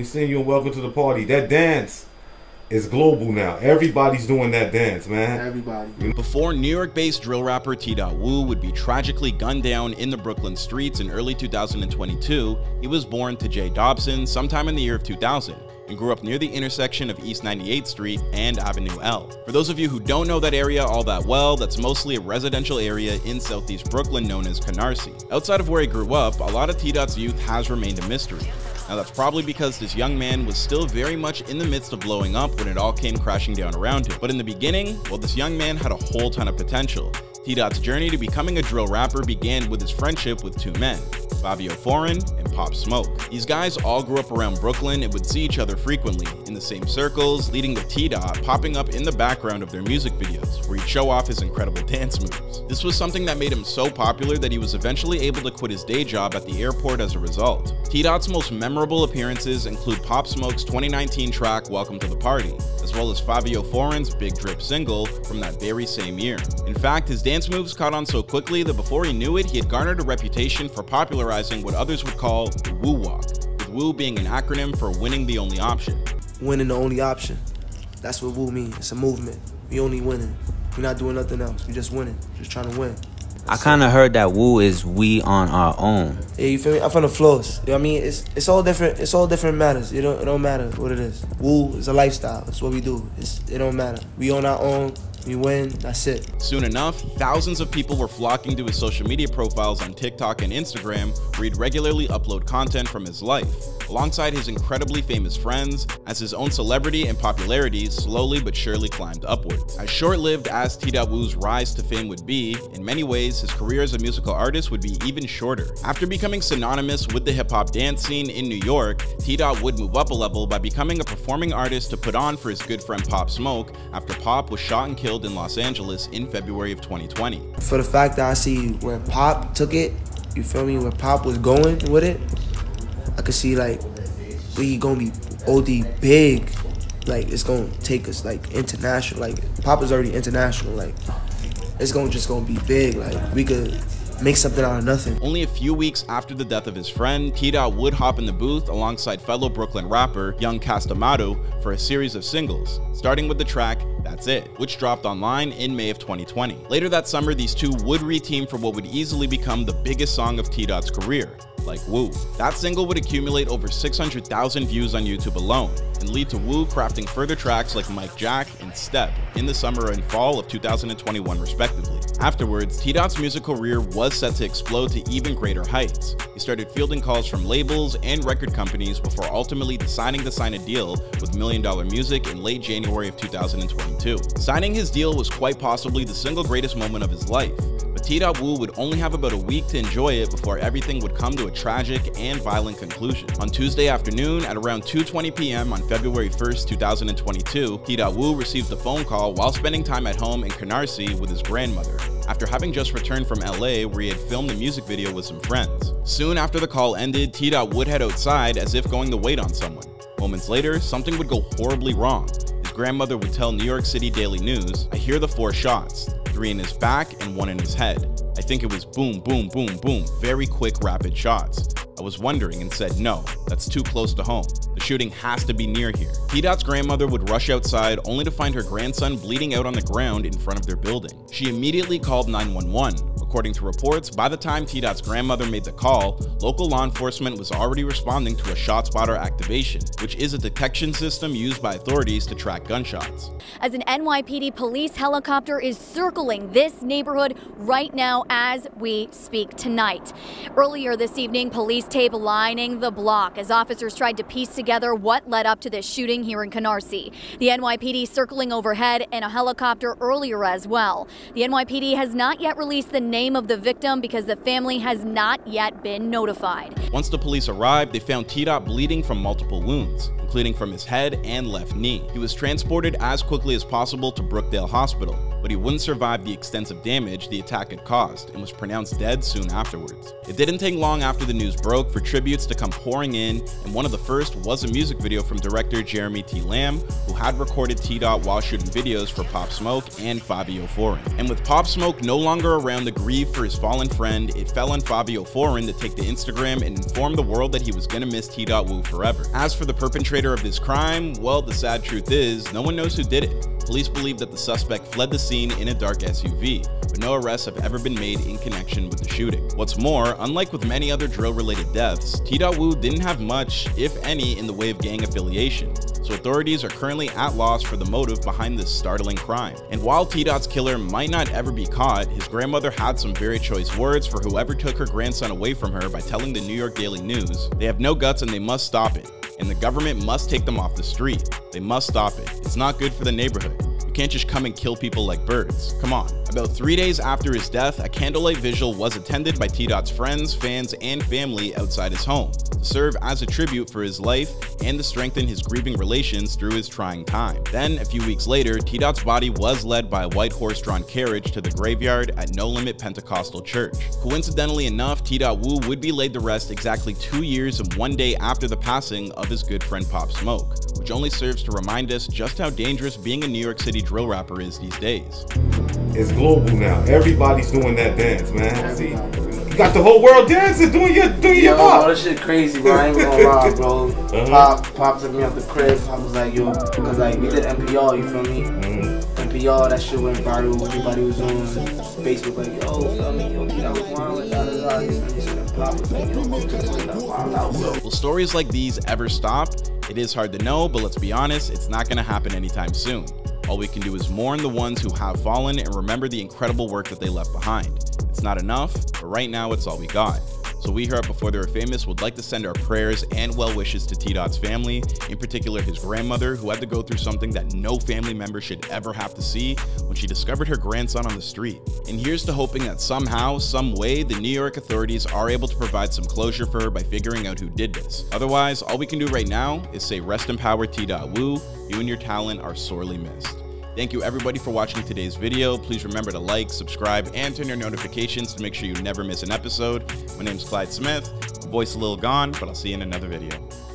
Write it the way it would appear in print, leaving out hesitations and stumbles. We seen you in Welcome to the Party. That dance is global now. Everybody's doing that dance, man. Everybody. Before New York-based drill rapper TDott Woo would be tragically gunned down in the Brooklyn streets in early 2022, he was born Tahjay Dobson sometime in the year of 2000 and grew up near the intersection of East 98th Street and Avenue L. For those of you who don't know that area all that well, that's mostly a residential area in Southeast Brooklyn known as Canarsie. Outside of where he grew up, a lot of TDott's youth has remained a mystery. Now that's probably because this young man was still very much in the midst of blowing up when it all came crashing down around him. But in the beginning, well, this young man had a whole ton of potential. TDott's journey to becoming a drill rapper began with his friendship with two men, Fivio Foreign and Pop Smoke. These guys all grew up around Brooklyn and would see each other frequently, in the same circles, leading to TDott popping up in the background of their music videos, where he'd show off his incredible dance moves. This was something that made him so popular that he was eventually able to quit his day job at the airport as a result. TDott's most memorable appearances include Pop Smoke's 2019 track Welcome to the Party, as well as Fivio Foreign's Big Drip single from that very same year. In fact, his dance moves caught on so quickly that before he knew it, he had garnered a reputation for popularizing what others would call the Woo Walk, with Woo being an acronym for winning the only option. Winning the only option. That's what Woo means. It's a movement. We only winning. We're not doing nothing else. We just winning. Just trying to win. I kind of heard that Woo is we on our own. Yeah, you feel me? I'm from the floors. You know what I mean? It's all different. It's all different matters. It don't matter what it is. Woo is a lifestyle. It's what we do. It don't matter. We on our own. We win, that's it. Soon enough, thousands of people were flocking to his social media profiles on TikTok and Instagram, where he'd regularly upload content from his life, alongside his incredibly famous friends, as his own celebrity and popularity slowly but surely climbed upward. As short-lived as TDott Woo's rise to fame would be, in many ways, his career as a musical artist would be even shorter. After becoming synonymous with the hip-hop dance scene in New York, TDott would move up a level by becoming a performing artist to put on for his good friend Pop Smoke after Pop was shot and killed in Los Angeles in February of 2020. For the fact that I see where Pop took it, you feel me, where Pop was going with it, I could see like we gonna be OD big, like it's gonna take us like international, like Pop is already international, like it's gonna just gonna be big, like we could make something out of nothing. Only a few weeks after the death of his friend, TDott would hop in the booth alongside fellow Brooklyn rapper Young Castamado for a series of singles, starting with the track That's It, which dropped online in May of 2020. Later that summer, these two would re-team for what would easily become the biggest song of TDott's career, Like Woo. That single would accumulate over 600,000 views on YouTube alone and lead to Woo crafting further tracks like Mike Jack and Step in the summer and fall of 2021 respectively. Afterwards, TDott's music career was set to explode to even greater heights. He started fielding calls from labels and record companies before ultimately deciding to sign a deal with Million Dollar Music in late January of 2022. Signing his deal was quite possibly the single greatest moment of his life. TDott Woo would only have about a week to enjoy it before everything would come to a tragic and violent conclusion. On Tuesday afternoon at around 2:20 p.m. on February 1st, 2022, TDott Woo received a phone call while spending time at home in Canarsie with his grandmother, after having just returned from LA where he had filmed the music video with some friends. Soon after the call ended, TDott would head outside as if going to wait on someone. Moments later, something would go horribly wrong. His grandmother would tell New York City Daily News, "I hear the four shots. 3 in his back and 1 in his head. I think it was boom, boom, boom, boom, very quick, rapid shots. I was wondering and said, no, that's too close to home. The shooting has to be near here." TDott's grandmother would rush outside only to find her grandson bleeding out on the ground in front of their building. She immediately called 911. According to reports, by the time TDott's grandmother made the call, local law enforcement was already responding to a ShotSpotter activation, which is a detection system used by authorities to track gunshots. As an NYPD police helicopter is circling this neighborhood right now as we speak tonight. Earlier this evening, police tape lining the block as officers tried to piece together what led up to this shooting here in Canarsie. The NYPD circling overhead and a helicopter earlier as well. The NYPD has not yet released the name of the victim because the family has not yet been notified. Once the police arrived, they found TDott bleeding from multiple wounds, including from his head and left knee. He was transported as quickly as possible to Brookdale Hospital, but he wouldn't survive the extensive damage the attack had caused and was pronounced dead soon afterwards. It didn't take long after the news broke for tributes to come pouring in, and one of the first was a music video from director Jeremy T. Lamb, who had recorded TDott while shooting videos for Pop Smoke and Fivio Foreign. And with Pop Smoke no longer around to grieve for his fallen friend, it fell on Fivio Foreign to take to Instagram and inform the world that he was gonna miss TDott Woo forever. As for the perpetrator of this crime, well, the sad truth is, no one knows who did it. Police believe that the suspect fled the scene in a dark SUV, but no arrests have ever been made in connection with the shooting. What's more, unlike with many other drill-related deaths, TDott Woo didn't have much, if any, in the way of gang affiliation, so authorities are currently at loss for the motive behind this startling crime. And while TDott's killer might not ever be caught, his grandmother had some very choice words for whoever took her grandson away from her by telling the New York Daily News, "They have no guts and they must stop it. And the government must take them off the street. They must stop it. It's not good for the neighborhood. You can't just come and kill people like birds. Come on." About 3 days after his death, a candlelight vigil was attended by TDott's friends, fans, and family outside his home to serve as a tribute for his life and to strengthen his grieving relations through his trying time. Then, a few weeks later, TDott's body was led by a white horse-drawn carriage to the graveyard at No Limit Pentecostal Church. Coincidentally enough, TDott Woo would be laid to rest exactly 2 years and 1 day after the passing of his good friend Pop Smoke, which only serves to remind us just how dangerous being a New York City drill rapper is these days. It's global now. Everybody's doing that dance, man. See, you got the whole world dancing, doing your pop. Yo, this shit crazy, bro. I ain't gonna lie, bro. Pop took me up the crib. I was like, yo, because like we did NPR, you feel me? NPR, that shit went viral. Everybody was on Facebook like, yo, feel me? Yo, that was wild. Will stories like these ever stop? It is hard to know, but let's be honest, it's not gonna happen anytime soon. All we can do is mourn the ones who have fallen and remember the incredible work that they left behind. It's not enough, but right now it's all we got. So we here at Before They Were Famous would like to send our prayers and well wishes to TDott's family, in particular his grandmother, who had to go through something that no family member should ever have to see when she discovered her grandson on the street. And here's to hoping that somehow, some way, the New York authorities are able to provide some closure for her by figuring out who did this. Otherwise, all we can do right now is say rest in power, TDott Woo. You and your talent are sorely missed. Thank you everybody for watching today's video. Please remember to like, subscribe, and turn your notifications to make sure you never miss an episode. My name is Clyde Smith, voice a little gone, but I'll see you in another video.